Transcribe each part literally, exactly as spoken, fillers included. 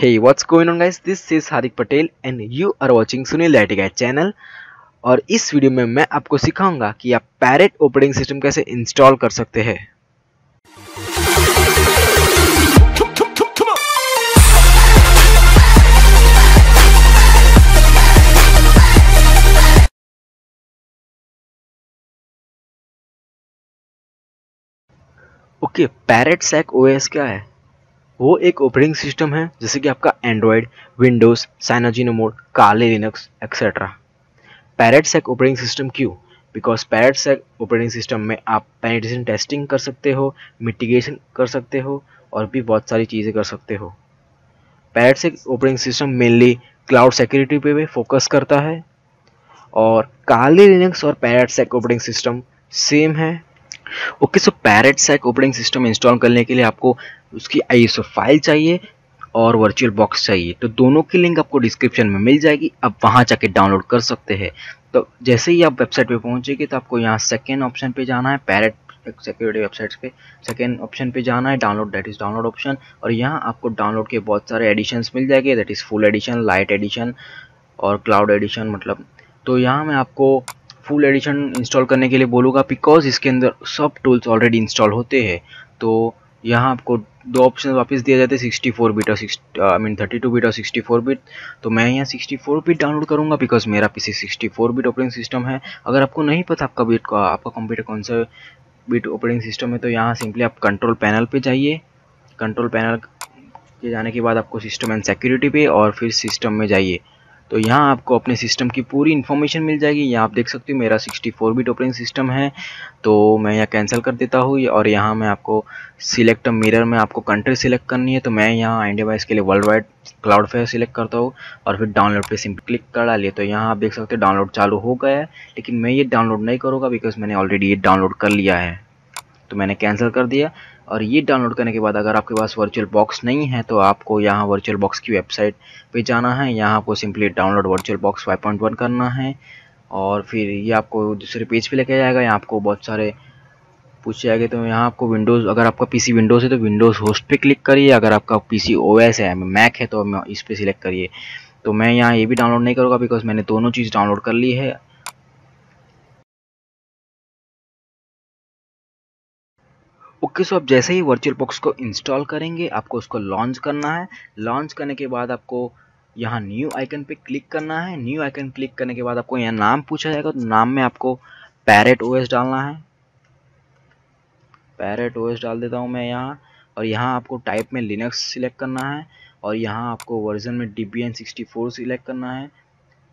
Hey, what's going on guys? This is Hardik Patel and you are watching Sunil the I T Guy channel. और इस video में मैं आपको सिखाऊंगा कि आप पैरेट ऑपरेटिंग सिस्टम कैसे इंस्टॉल कर सकते हैं। ओके, पैरेट सैक ओएस क्या है? वो एक ऑपरेटिंग सिस्टम है जैसे कि आपका एंड्रॉयड, विंडोज, साइनोजिनो मोड, काली Linux etcetera. Parrot sac operating system क्यों? Because Parrot sac operating system में आप पेनिट्रेशन टेस्टिंग कर सकते हो, मिटिगेशन कर सकते हो और भी बहुत सारी चीज़ें कर सकते हो। Parrot sac operating system mainly cloud security पे भी फोकस करता है। और काली लिनक्स और Parrot sac operating system same है। Okay, so Parrot sac operating system install करने के लिए आपको उसकी आईएसओ फाइल चाहिए और वर्चुअल बॉक्स चाहिए। तो दोनों की लिंक आपको डिस्क्रिप्शन में मिल जाएगी, आप वहां जाके डाउनलोड कर सकते हैं। तो जैसे ही आप वेबसाइट पे पहुंचेंगे तो आपको यहाँ सेकेंड ऑप्शन पे जाना है, पैरेट सिक्योरिटी वेबसाइट्स पे सेकेंड ऑप्शन पे जाना है, download that is download option. और यहाँ आपको डाउनलोड के बहुत सारे एडिशंस मिल जाएंगे, that is full edition, light edition और क्लाउड एडिशन। मतलब तो यहाँ मैं आपको फुल एडिशन इंस्टॉल करने के लिए बोलूँगा बिकॉज इसके अंदर सब टूल्स ऑलरेडी इंस्टॉल होते हैं। तो यहाँ आपको दो ऑप्शन वापस दिए जाते हैं, सिक्सटी फोर बिट और I mean thirty two bit और सिक्सटी फोर बिट। तो मैं यहाँ सिक्सटी फोर बिट डाउनलोड करूँगा बिकॉज मेरा PC sixty four bit operating system है। अगर आपको नहीं पता आपका बिट आपका कंप्यूटर कौन सा बिट ऑपरेटिंग सिस्टम है तो यहाँ सिंपली आप कंट्रोल पैनल पर जाइए। कंट्रोल पैनल के जाने के बाद आपको सिस्टम एंड सिक्योरिटी पे और फिर सिस्टम में जाइए। तो यहाँ आपको अपने सिस्टम की पूरी इन्फॉर्मेशन मिल जाएगी। यहाँ आप देख सकते हो मेरा sixty four bit operating system है। तो मैं यहाँ कैंसिल कर देता हूँ और यहाँ मैं आपको सिलेक्ट मिरर में आपको कंट्री सिलेक्ट करनी है। तो मैं यहाँ आई डिवाइस के लिए world wide Cloudflare select करता हूँ और फिर डाउनलोड पे सिंपल क्लिक कर डालिए। तो यहाँ आप देख सकते हो डाउनलोड चालू हो गया है, लेकिन मैं ये डाउनलोड नहीं करूँगा बिकॉज मैंने ऑलरेडी ये डाउनलोड कर लिया है। तो मैंने कैंसिल कर दिया। और ये डाउनलोड करने के बाद अगर आपके पास वर्चुअल बॉक्स नहीं है तो आपको यहाँ वर्चुअल बॉक्स की वेबसाइट पे जाना है। यहाँ आपको simply download VirtualBox five point one करना है और फिर ये आपको दूसरे पेज पे लेके जाएगा। यहाँ आपको बहुत सारे पूछे जाएंगे। तो यहाँ आपको विंडोज़, अगर आपका पीसी विंडोज़ है तो विंडोज़ होस्ट पे क्लिक करिए। अगर आपका पीसी ओएस है, मैक है तो इस पर सिलेक्ट करिए। तो मैं यहाँ ये भी डाउनलोड नहीं करूँगा बिकॉज मैंने दोनों चीज़ डाउनलोड कर ली है। ओके okay, सो so आप जैसे ही वर्चुअल बॉक्स को इंस्टॉल करेंगे आपको उसको लॉन्च करना है। लॉन्च करने के बाद आपको यहाँ न्यू आइकन पे क्लिक करना है। न्यू आइकन क्लिक करने के बाद आपको यहाँ नाम पूछा जाएगा। तो नाम में आपको पैरेट ओएस डालना है। पैरेट ओएस डाल देता हूँ मैं यहाँ। और यहाँ आपको टाइप में लिनक्स सिलेक्ट करना है और यहाँ आपको वर्जन में डेबियन सिक्सटी फोर सिलेक्ट करना है।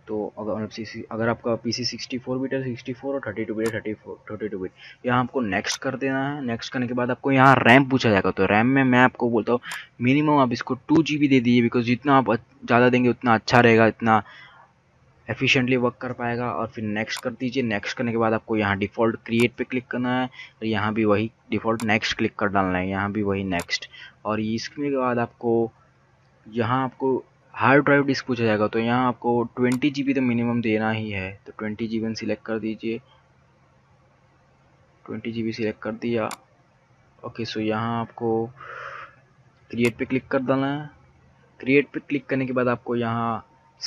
तो अगर अगर आपका पीसी सिक्सटी फोर बिट है सिक्सटी फोर और थर्टी टू बिट है thirty four thirty two bit. यहाँ आपको नेक्स्ट कर देना है। नेक्स्ट करने के बाद आपको यहाँ रैम पूछा जाएगा। तो रैम में मैं आपको बोलता हूँ मिनिमम आप इसको टू जीबी दे दीजिए बिकॉज जितना आप ज़्यादा देंगे उतना अच्छा रहेगा, इतना एफिशिएंटली वर्क कर पाएगा। और फिर नेक्स्ट कर दीजिए। नेक्स्ट करने के बाद आपको यहाँ डिफ़ॉल्ट क्रिएट पे क्लिक करना है और यहाँ भी वही डिफ़ॉल्ट नेक्स्ट क्लिक कर डालना है। यहाँ भी वही नेक्स्ट। और इसके बाद आपको यहाँ आपको हार्ड ड्राइव डिस्क पूछा जाएगा। तो यहाँ आपको ट्वेंटी जीबी तो मिनिमम देना ही है। तो ट्वेंटी जीबी सिलेक्ट कर दीजिए। ट्वेंटी जीबी सिलेक्ट कर दिया। ओके, सो यहाँ आपको क्रिएट पे क्लिक कर देना है। क्रिएट पे क्लिक करने के बाद आपको यहाँ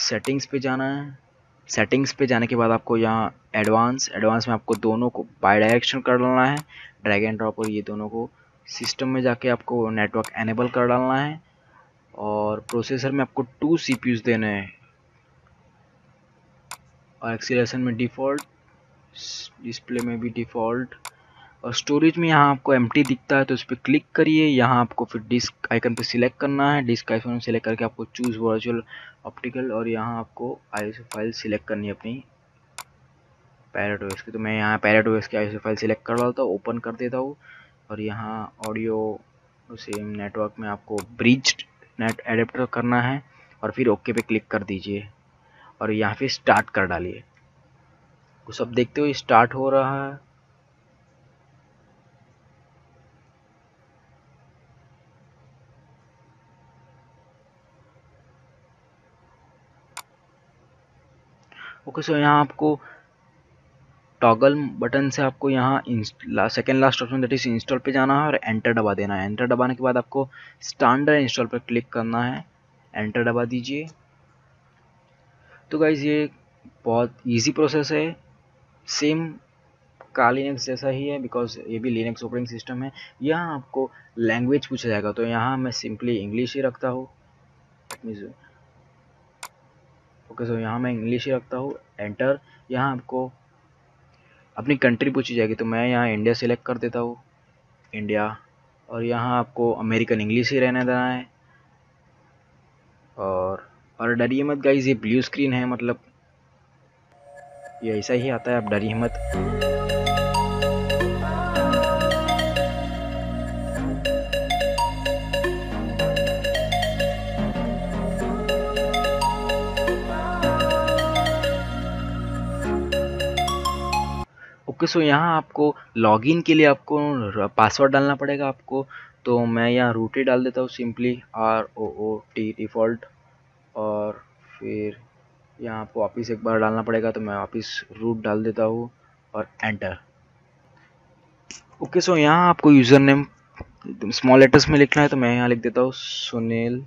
सेटिंग्स पे जाना है। सेटिंग्स पे जाने के बाद आपको यहाँ एडवांस एडवांस में आपको दोनों को बाई डायरेक्शन कर डालना है, ड्रैग एंड ड्रॉप। और ये दोनों को सिस्टम में जाके आपको नेटवर्क एनेबल कर डालना है। और प्रोसेसर में आपको टू सीपीयूज देने हैं। और एक्सीलरेशन में डिफ़ॉल्ट, डिस्प्ले में भी डिफ़ॉल्ट। और स्टोरेज में यहाँ आपको एम्प्टी दिखता है तो उस पर क्लिक करिए। यहाँ आपको फिर डिस्क आइकन पे सिलेक्ट करना है। डिस्क आइकन सिलेक्ट करके आपको चूज़ वर्चुअल ऑप्टिकल और यहाँ आपको आईएसओ फाइल सिलेक्ट करनी है अपनी पैरेट ओएस की। तो मैं यहाँ पैरेट ओएस की आईएसओ फाइल सिलेक्ट कर डालता हूँ, ओपन कर देता हूँ। और यहाँ ऑडियो सेम नेटवर्क में आपको ब्रिज्ड नेट एडेप्टर करना है और फिर ओके पे क्लिक कर दीजिए। और यहाँ पे स्टार्ट कर डालिए। वो सब देखते हुए स्टार्ट हो रहा है। ओके, सो यहाँ आपको टॉगल बटन से आपको यहाँ second last option that is install पे जाना है और एंटर दबा देना है। एंटर दबाने के बाद आपको स्टैंडर्ड इंस्टॉल पर क्लिक करना है। एंटर दबा दीजिए। तो गाइज़ ये बहुत इजी प्रोसेस है, सेम काली लिनक्स जैसा ही है बिकॉज ये भी लिनक्स ऑपरेटिंग सिस्टम है। यहाँ आपको लैंग्वेज पूछा जाएगा, तो यहाँ मैं सिंपली इंग्लिश ही रखता हूँ। ओके सो यहाँ मैं इंग्लिश ही रखता हूँ, एंटर। यहाँ आपको अपनी कंट्री पूछी जाएगी, तो मैं यहाँ इंडिया सिलेक्ट कर देता हूँ, इंडिया। और यहाँ आपको अमेरिकन इंग्लिश ही रहने देना है। और और डरिए मत गाइज, ये ब्लू स्क्रीन है, मतलब ये ऐसा ही आता है, आप डरिए मत। ओके सो यहाँ आपको लॉगिन के लिए आपको पासवर्ड डालना पड़ेगा आपको, तो मैं यहाँ रूट ही डाल देता हूँ simply, R O O T default. और फिर यहाँ आपको वापस एक बार डालना पड़ेगा, तो मैं वापस रूट डाल देता हूँ और एंटर। ओके सो यहाँ आपको यूज़र नेम स्मॉल लेटर्स में लिखना है, तो मैं यहाँ लिख देता हूँ सुनील।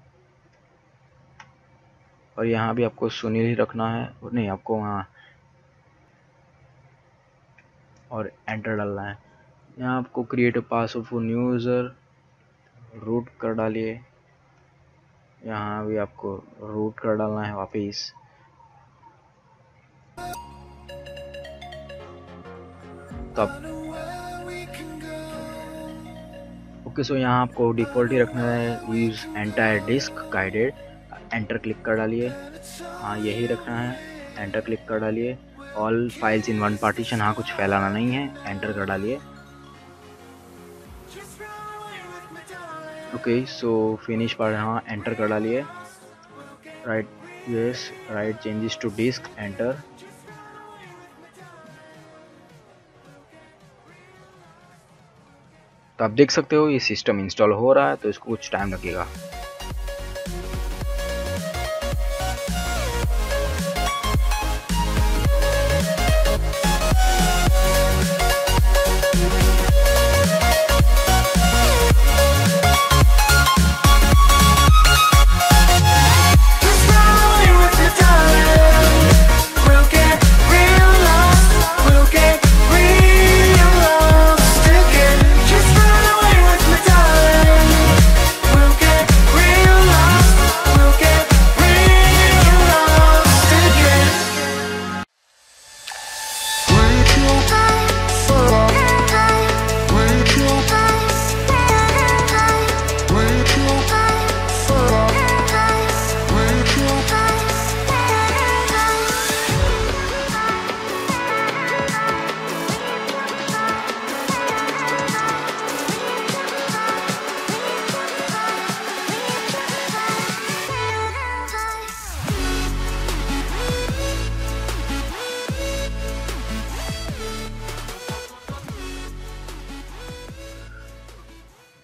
और यहाँ भी आपको सुनील ही रखना है, और नहीं आपको वहाँ और एंटर डालना है। यहाँ आपको create password for new user, root कर डालिए। यहाँ भी आपको रूट कर डालना है वापस। ओके सो यहाँ आपको डिफ़ॉल्ट ही रखना है, use entire disk guided, enter click कर डालिए। हाँ यही रखना है, एंटर क्लिक कर डालिए। All files in one partition, हाँ कुछ फैलाना नहीं है, एंटर कर डालिए। ओके सो फिनिश पार्ट, हाँ एंटर कर डालिए। Write yes, write changes to disk, enter. तो आप देख सकते हो ये सिस्टम इंस्टॉल हो रहा है, तो इसको कुछ टाइम लगेगा।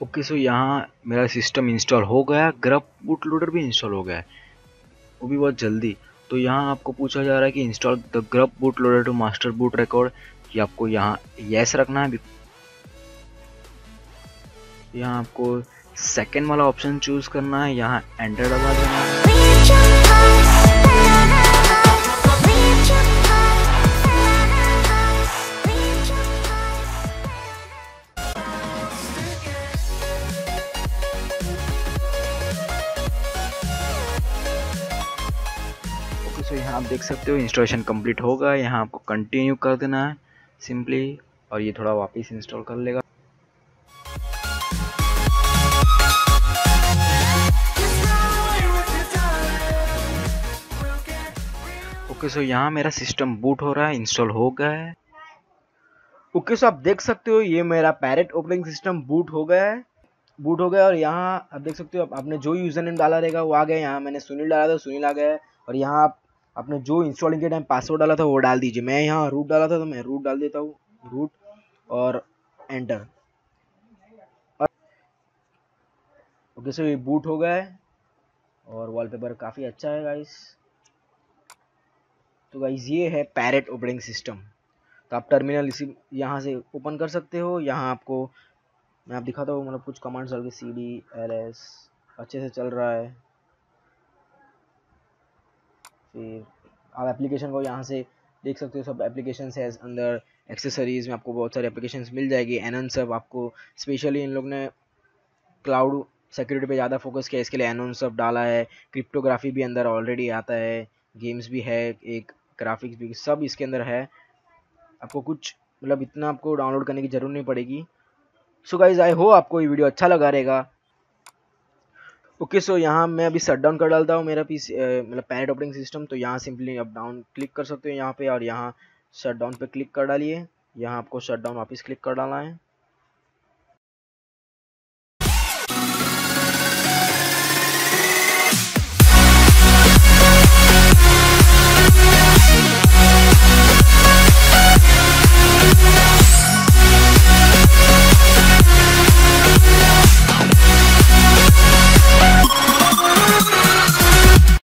ओके okay, सो so यहाँ मेरा सिस्टम इंस्टॉल हो गया, ग्रब बूट लोडर भी इंस्टॉल हो गया है, वो भी बहुत जल्दी। तो यहाँ आपको पूछा जा रहा है कि install the GRUB boot loader to master boot record, ये आपको यहाँ येस रखना है। यहाँ आपको सेकेंड वाला ऑप्शन चूज करना है, यहाँ एंटर दबा देना है। तो यहाँ आप देख सकते हो इंस्टॉलेशन कंप्लीट होगा, यहाँ आपको कंटिन्यू कर देना है सिंपली, और ये थोड़ा वापस इंस्टॉल कर लेगा। ओके सो यहाँ मेरा सिस्टम बूट हो रहा है, इंस्टॉल हो गया है। ओके सो आप देख सकते हो ये मेरा पैरेट ऑपरेटिंग सिस्टम बूट हो गया है, बूट हो गया। और यहाँ आप देख सकते हो आपने जो यूज़र नेम डाला रहेगा वो आ गया। यहाँ मैंने सुनील डाला था, सुनील आ गया है। और यहाँ आप आपने जो इंस्टॉलिंग के टाइम पासवर्ड डाला था वो डाल दीजिए। मैं यहाँ रूट डाला था, तो मैं रूट डाल देता हूँ, रूट और एंटर। ओके सो ये बूट हो गया है और वॉलपेपर काफ़ी अच्छा है गाइस। तो गाइस ये है पैरेट ऑपरेटिंग सिस्टम। तो आप टर्मिनल इसी यहाँ से ओपन कर सकते हो। यहाँ आपको मैं आप दिखाता हूँ, मतलब कुछ कमांड्स डाल के सी डी एल एस अच्छे से चल रहा है। फिर आप एप्लीकेशन को यहाँ से देख सकते हो, सब एप्लीकेशन है अंदर, एक्सेसरीज में आपको बहुत सारे एप्लीकेशन मिल जाएगी। एनन सब आपको स्पेशली इन लोग ने क्लाउड सिक्योरिटी पे ज़्यादा फोकस किया, इसके लिए एनन सब डाला है। क्रिप्टोग्राफी भी अंदर ऑलरेडी आता है, गेम्स भी है, एक ग्राफिक्स भी, सब इसके अंदर है। आपको कुछ मतलब इतना आपको डाउनलोड करने की ज़रूरत नहीं पड़ेगी। सो गाइज आई होप आपको ये वीडियो अच्छा लगा रहेगा। ओके सो यहाँ मैं अभी शट डाउन कर डालता हूँ मेरा पीसी मतलब पैरेट ऑपरेटिंग सिस्टम। तो यहाँ सिंपली आप डाउन क्लिक कर सकते हो यहाँ पे, और यहाँ शट डाउन पे क्लिक कर डालिए। यहाँ आपको शट डाउन वापस क्लिक कर डालना है।